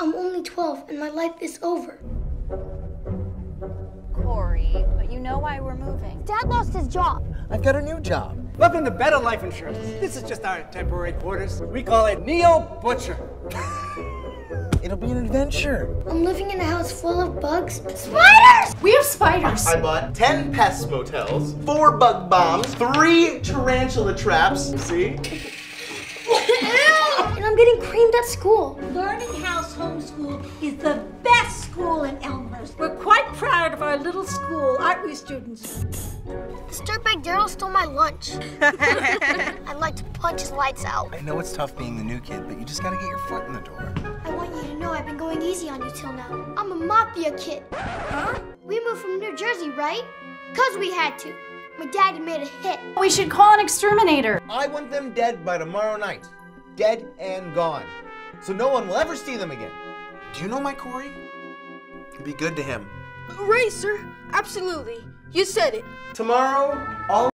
I'm only 12 and my life is over. Cory, but you know why we're moving. Dad lost his job. I've got a new job. Welcome to Better Life Insurance. This is just our temporary quarters. We call it Neo Butcher. It'll be an adventure. I'm living in a house full of bugs. Spiders! We have spiders. I bought 10 pest motels, 4 bug bombs, 3 tarantula traps. See? And I'm getting creamed at school. Learning House Homeschool is the best school in Elmhurst. We're quite proud of our little school, aren't we, students? This dirtbag Daryl stole my lunch. I'd like to punch his lights out. I know it's tough being the new kid, but you just gotta get your foot in the door. I want you to know I've been going easy on you till now. I'm a mafia kid. Huh? We moved from New Jersey, right? 'Cause we had to. My daddy made a hit. We should call an exterminator. I want them dead by tomorrow night. Dead and gone. So no one will ever see them again. Do you know my Cory? Be good to him. Right, sir. Absolutely. You said it. Tomorrow, all